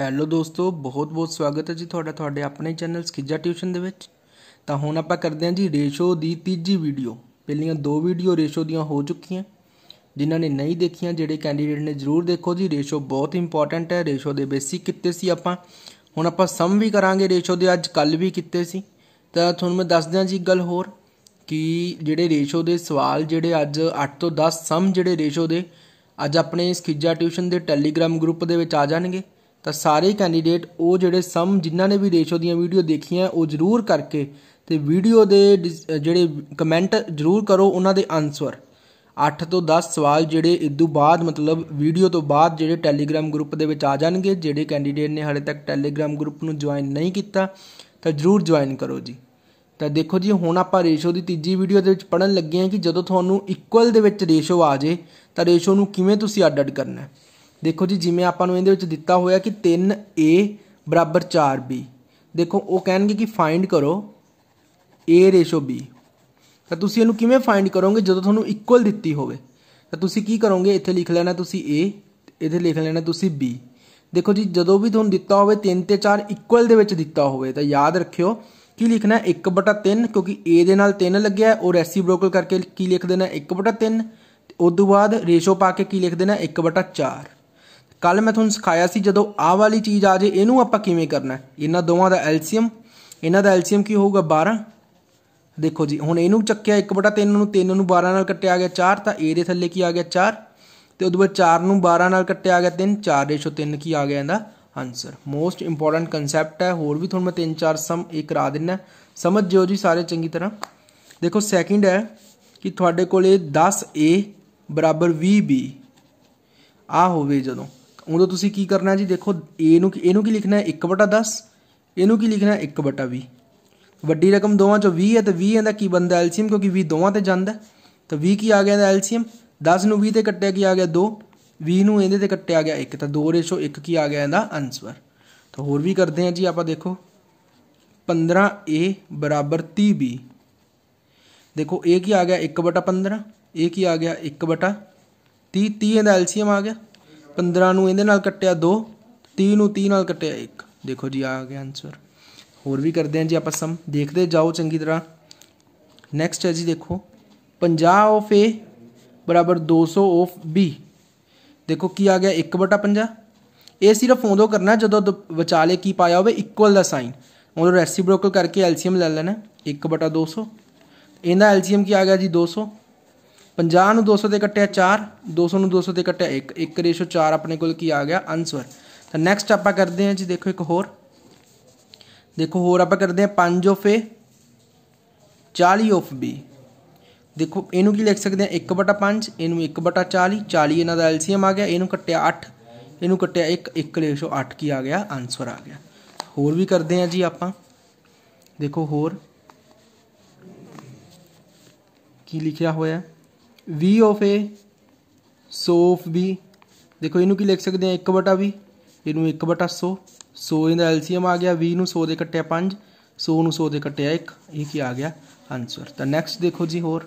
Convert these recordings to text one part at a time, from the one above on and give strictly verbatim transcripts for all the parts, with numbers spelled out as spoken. Hello ਦੋਸਤੋ ਬਹੁਤ ਬਹੁਤ ਸਵਾਗਤ ਹੈ ਜੀ ਤੁਹਾਡਾ ਤੁਹਾਡੇ ਆਪਣੇ ਚੈਨਲ ਸੁਖੀਜਾ ਟਿਊਸ਼ਨ ਦੇ ਵਿੱਚ। ਤਾਂ ਹੁਣ ਆਪਾਂ ਕਰਦੇ ਹਾਂ ਜੀ ਰੇਸ਼ੋ ਦੀ ਤੀਜੀ ਵੀਡੀਓ। ਪਹਿਲੀਆਂ ਦੋ ਵੀਡੀਓ ਰੇਸ਼ੋ ਦੀਆਂ ਹੋ ਚੁੱਕੀਆਂ, ਜਿਨ੍ਹਾਂ ਨੇ ਨਹੀਂ ਦੇਖੀਆਂ ਜਿਹੜੇ ਕੈਂਡੀਡੇਟ ਨੇ ਜ਼ਰੂਰ ਦੇਖੋ ਜੀ। ਰੇਸ਼ੋ ਬਹੁਤ ਇੰਪੋਰਟੈਂਟ ਹੈ, ਰੇਸ਼ੋ ਦੇ ਬੇਸਿਕ ਕੀਤੇ ਸੀ ਆਪਾਂ, ਹੁਣ ਆਪਾਂ ਸਮ ਵੀ ਕਰਾਂਗੇ ਰੇਸ਼ੋ ਦੇ, ਅੱਜ ਕੱਲ੍ਹ ਵੀ ਕੀਤੇ ਸੀ। ਤਾਂ ਤੁਹਾਨੂੰ ਮੈਂ ਦੱਸ ਦਿਆਂ ਜੀ ਗੱਲ ਹੋਰ ਕਿ ਜਿਹੜੇ ਰੇਸ਼ੋ ਦੇ ਸਵਾਲ ਜਿਹੜੇ ਅੱਜ ਅੱਠ ਤੋਂ ਦਸ ਸਮ ਜਿਹੜੇ ਰੇਸ਼ੋ ਦੇ ਅੱਜ ਆਪਣੇ ਸੁਖੀਜਾ ਟਿਊਸ਼ਨ ਦੇ ਟੈਲੀਗ੍ਰਾਮ ਗਰੁੱਪ ਦੇ ਵਿੱਚ ਆ ਜਾਣਗੇ। तो सारे कैंडीडेट वो जोड़े सम जिन्हों ने भी रेशो दियाँ वीडियो देखिया वो जरूर करके तो वीडियो दे जोड़े कमेंट जरूर करो उन्होंने आंसर। अठ तो दस सवाल जोड़े इदू बाद मतलब वीडियो तो बाद जोड़े टैलीग्राम ग्रुप के आ जाएंगे। जोड़े कैंडीडेट ने हाले तक टैलीग्राम ग्रुप में ज्वाइन नहीं किया तो जरूर ज्वाइन करो जी। तो देखो जी हुण आपां रेशो की तीजी वीडियो दे विच पढ़न लगे हैं कि जदों तुहानूं इक्वल दे विच रेशो आ जाए तो रेशो नूं किवें तुसीं अड अड करना है। देखो जी जिमें आपां इहदे विच दिता होया कि तीन ए बराबर चार बी, देखो वो कहणगे कि फाइंड करो ए रेशो बी। तो तुसीं इहनूं किवें फाइंड करोगे जदों तुहानूं इक्वल दित्ती होवे। तो तुसीं की करोगे इत्थे लिख लेना तुसीं ए, इत्थे लिख लेना तुसीं बी। देखो जी जदों भी तुहानूं दित्ता होवे तीन ते चार इक्वल दे विच दित्ता होवे तो याद रखियो की लिखना एक बटा तीन, क्योंकि ए दे नाल तीन लग्या और रेसिप्रोकल करके की लिख देना एक बटा तीन। उदों बाद रेशो पा के की लिख देना एक बटा चार। कल मैं तुहानूं सिखाया सी जदों आ वाली चीज़ आ जाए इनू आपां किवें करना। इन्हां दोवां दा एलसीएम, इन्हां दा एलसीएम की होगा बारह। देखो जी हुण इनू चक्किया एक बटा तीन नूं, तीन नूं बारह नाल कट्टिया गया चार, तो ए दे थल्ले की आ गया चार। तो उदों बाद चार नूं बारह नाल कट्टिया गया तीन, चार रेशो तीन की आ गया इहदा आंसर। मोस्ट इंपोर्टेंट कंसैप्ट है, होर भी तुहानूं मैं तीन चार सम एक करा दिना, समझ जिओ जी सारे चंगी तरह। देखो सैकेंड है कि तुहाडे कोल दस ए बराबर भी बी आ होवे जदों उदों तुसीं की करना जी। देखो ए नूं ए नूं की लिखना है एक बटा दस, इनू की लिखना है एक बटा भी। वड्डी रकम दोवां चों भी है तो भी इहदा की बनदा एलसीएम, क्योंकि भी दोवां ते जांदा तो भी की आ गया एलसीएम। दस नूं भी ते कट्टिया की आ गया दो, भी नूं इहदे ते कट्टिया गया एक, तो दो रेशो एक की आ गया इहदा आंसर। तो होर भी करते हैं जी आपां। देखो पंद्रह ए बराबर तीह बी, देखो ए की आ गया एक बटा पंद्रह, ए की आ गया एक बटा तीह, तीह इहदा एलसीएम आ गया। पंद्रह नूं इहदे नाल कट्टिया दो, तीह नूं तीह नाल कट्टिया एक, देखो जी आ गया आंसर। होर भी करते हैं जी आप सम, देखते जाओ चंगी तरह। नैक्सट है जी देखो पंजाह ऑफ ए बराबर दो सौ ऑफ बी, देखो की आ गया एक बटा पंजाह। ये सिर्फ उदों करना जदों विचाले की पाया होवे इक्वल का साइन, उदों रेसिप्रोकल करके एलसीएम ले लेना एक बटा दो सौ। इहदा एलसीएम की आ गया जी दो सौ। पंजाह नूं दो सौ से कट्टिया चार, दो सौ नूं दो सौ से कट्टिया एक, एक रेशो चार अपने कोल की आ गया आंसर। तो नैक्सट आप करते हैं जी देखो एक होर। देखो होर आप करते हैं पाँच ऑफ ए चाली ऑफ बी, देखो इनू की लिख सकते हैं एक बटा पाँच, इनू एक बटा चाली, चाली इन्हां दा एलसीएम आ गया, इनू कट्टिया अठ, इनू कट्टिया एक, एक रेशो अठ की आ गया आंसर आ गया। होर भी करते हैं जी आप। देखो होर की लिखा होया वी ऑफ ए सौ ऑफ बी, देखो इनू की लिख सकते हैं एक बटा भी, इनू एक बटा सौ, सौ इनका एलसीएम आ गया, वी नू सौ दे कट्टिया पाँच, सौ नू सौ दे कट्टिया एक, ये की आ गया आंसर। तो नैक्सट देखो जी होर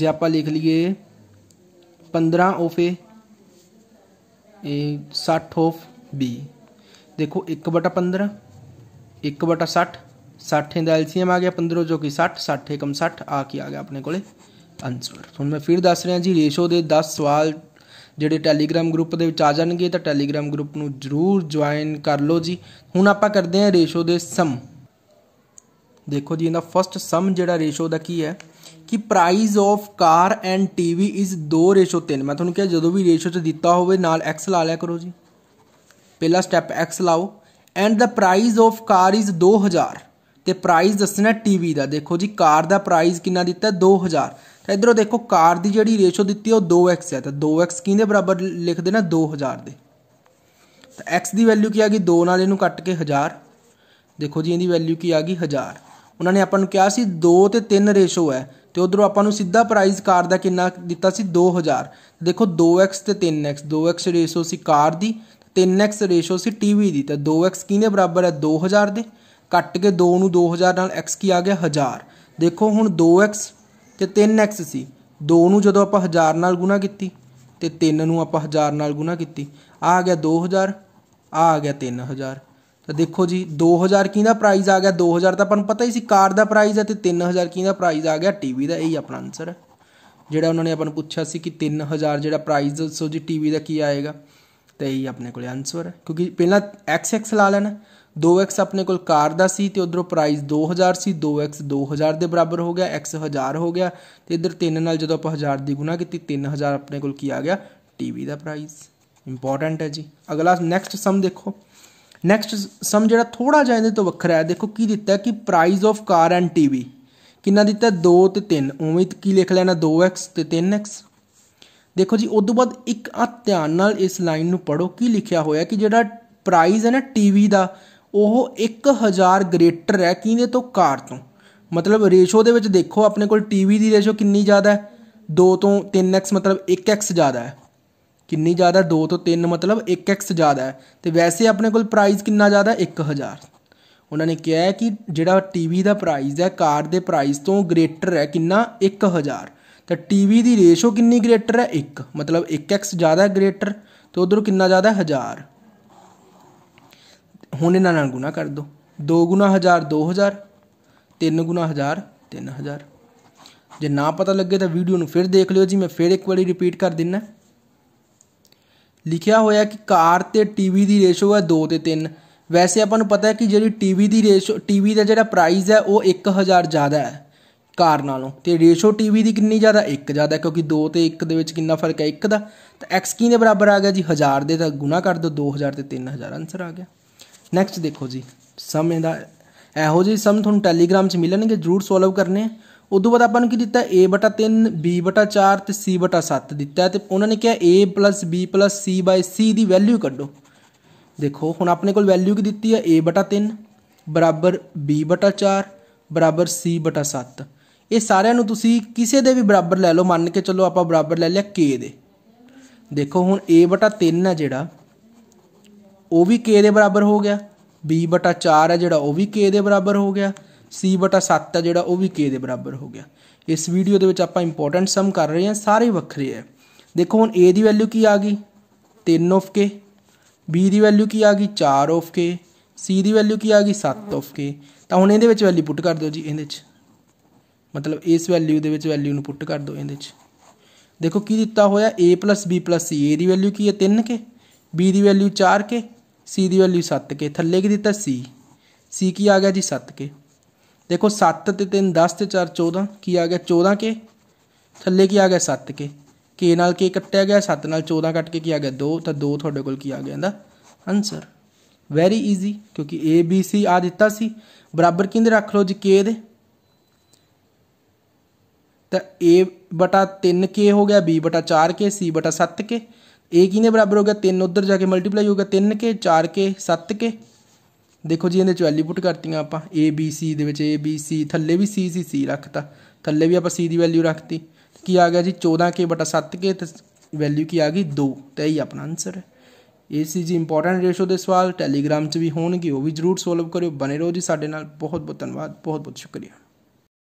जे आप लिख लीए पंद्रह ऑफ ए साठ ऑफ बी, देखो एक बटा पंद्रह, एक बटा साठ, साठ इनका एलसीएम आ गया पंद्रह जो कि साठ, साठ एकम साठ आ की आ गया अपने को आंसर। हम मैं फिर दस रहा जी रेशो के दस सवाल जोड़े टैलीग्राम ग्रुप के आ जाएंगे तो टैलीग्राम ग्रुप में जरूर ज्वाइन कर लो जी। हूँ आप करते हैं रेशो के सम। देखो जी इनका फस्ट सम जोड़ा रेशो का की है कि price of car and TV is दो रेशो तीन। मैं थोड़ा क्या जो भी रेशो च दिता होवे नाल एक्स ला लिया करो जी, पहला स्टैप एक्स लाओ। And the price of car is दो हज़ार, तो प्राइज़ दसना टीवी का। देखो जी कार का प्राइज़ कितना दिता है दो हज़ार, तो इधरों देखो कार की जी रेशो दी वो दो एक्स है, तो दो एक्स किहदे बराबर लिख देना दो हज़ार दे। तो एक्स की वैल्यू की आ गई दो नाल इहनूं कट के हज़ार, देखो जी इहदी वैल्यू की आ गई हज़ार। उन्होंने आपां कहा सी दो ते तीन रेशो है, तो उधरों आपां नूं सीधा प्राइज़ कार का कितना दिता सी दो हज़ार। देखो दो एक्स ते तीन एक्स, दो एक्स रेशो सी कार दी, तीन एक्स रेशो सी टीवी दी, तो दो एक्स किहदे बराबर है दो हज़ार दे, कट के दो नूं दो हज़ार नाल एक्स की आ गया हज़ार। देखो हुण दो एक्स तो तीन एक्स सी, दो नूं जदों आपां हज़ार नाल गुणा कीती ते तीन नूं आपां हज़ार नाल गुणा कीती आ गया दो हज़ार, आ आ गया तीन हज़ार। तो देखो जी दो हज़ार कि प्राइज़ आ गया, दो हज़ार तो अपन पता ही सी कार का प्राइज़ है, तो तीन हज़ार कि प्राइज़ आ गया टीवी का। यही अपना आंसर है जोड़ा उन्होंने अपन पूछा सी कि तीन हज़ार जो प्राइज़ दसो जी टीवी का की आएगा, तो यही अपने को आंसर है। क्योंकि पहला एक्स एक्स ला लेना, दो एक्स अपने को कार का सी तो उधरों प्राइज़ दो हज़ार सी, दो एक्स दो हज़ार के बराबर हो गया, एक्स हज़ार हो गया, तो इधर तीन नाल जो आप हज़ार की गुना की तीन हज़ार अपने को आ गया टीवी का प्राइज़। इंपॉर्टेंट है जी। अगला नैक्सट सम देखो, नैक्सट सम जो थोड़ा जहा इन्हें तो वक्रा है। देखो की दिता कि price of car and TV कितना दिता, दो तो तीन, उम्मीद की लिख लेना दो एक्स तो तीन एक्स। देखो जी उस बाद एक आ ध्यान नाल इस लाइन में पढ़ो की लिखा होया कि जो प्राइज़ है ना टीवी का वो एक हज़ार ग्रेटर है किने तो कार तो, मतलब रेशो दे विच देखो अपने को टीवी की रेशो कितनी ज़्यादा है, दो तो तीन एक्स मतलब एक एक्स ज़्यादा है, कितनी ज़्यादा दो तो तीन मतलब एक एक्स ज़्यादा है। तो वैसे अपने को प्राइज़ कितना ज़्यादा एक हज़ार, उन्होंने कहा है कि जो टीवी का प्राइज़ है कार के प्राइज़ तो ग्रेटर है कितना एक हज़ार, तो टीवी की रेशो कितनी ग्रेटर है एक, मतलब एक एक्स ज़्यादा ग्रेटर, तो उधर कितना ज़्यादा हज़ार, हुण इन्हां नाल गुना कर दो, दो गुना हज़ार दो हज़ार, तीन गुना हज़ार तीन हज़ार। जे ना पता लगे तो वीडियो नूं फिर देख लियो जी, मैं फिर एक बारी रिपीट कर दिना। लिखिया होया कि कार ते टीवी की रेशो है दो ते तीन, वैसे अपन पता है कि जी टीवी की रेशो टीवी का जो प्राइज़ है वो एक हज़ार ज़्यादा है कार नालों, तो रेशो टीवी की कितनी ज़्यादा एक ज़्यादा, क्योंकि दो तो एक कितना फ़र्क है एक का, तो एक्स कितने बराबर आ गया जी हज़ार दे, तो गुना कर दो दो हज़ार तो तीन हज़ार आंसर आ गया। नैक्सट देखो जी सम, इहो जी सम थोड़ा टैलीग्राम से मिलने जरूर सोल्व करने। उदों बाद अपन की दिता ए बटा तीन, बी बटा चार तो सी बटा सत्त दिता, तो उन्होंने कहा A plus B plus C by C की वैल्यू कड्ढो। देखो हुण अपने को वैल्यू की दिती है ए बटा तीन बराबर बी बटा चार बराबर सी बटा सत्त, ये सारियां नूं तुसीं किसी दे भी बराबर लै लो, मान के चलो आपां बराबर लै लिया के दे। देखो हुण ए बटा तीन है जिहड़ा वो भी के दे बराबर हो गया, बी बटा चार है जिहड़ा वो भी के दे बराबर हो गया, सी बटा सत्त है जिहड़ा वो भी के दे बराबर हो गया। इस वीडियो दे विच आपां इंपॉर्टेंट सम कर रहे हैं, सारे वक्रे है। देखो हुण ए दी वैल्यू की आ गई तीन ऑफ के, बी की वैल्यू की आ गई चार ऑफ के, सी की वैल्यू की आ गई सत्त ऑफ के, तो हुण इहदे विच वैल्यू पुट कर दो जी, इहदे च मतलब इस वैल्यू दे विच वैल्यू नूं पुट कर दो इहदे च। देखो की दिता होया A plus B plus C, A की वैल्यू की है तीन के, बी की वैल्यू चार के, सी की वैल्यू सत्त के, थल्ले की दिता सी, सी की आ गया जी सत्त के। देखो सत्त ते तीन दस ते चार चौदह की आ गया चौदह के, थल्ले की आ गया सत्त के, के नाल के कट्टिया गया, सत्त नाल चौदह कट के की आ गया दो, तो दो तुहाडे कोल की आ गया इहदा आंसर। वैरी ईजी, क्योंकि ए बी सी आ दिता सी बराबर किंदे रख लो जी के दे, तो ए बटा तीन के हो गया, बी बटा चार के, सी बटा सत्त के, ए किने बराबर हो गया तीन, उधर जाके मल्टीप्लाई होगा तीन के चार के सत्त के। देखो जी इहदे च वैल्यू पुट करतीआं आपां A B C they which, A B C थल्ले भी सी सी सी रखता, थल्ले भी आपां सी दी वैल्यू रखती, की आ गया जी चौदह के बटा सत्त के, तो वैल्यू की आ गई दो, तो यही अपना आंसर है। ये सी जी इंपॉर्टेंट रेशो के सवाल, टैलीग्राम से भी होणगे, वो भी जरूर सोल्व करो। बने रहो जी साडे नाल, बहुत बहुत धन्यवाद, बहुत बहुत शुक्रिया।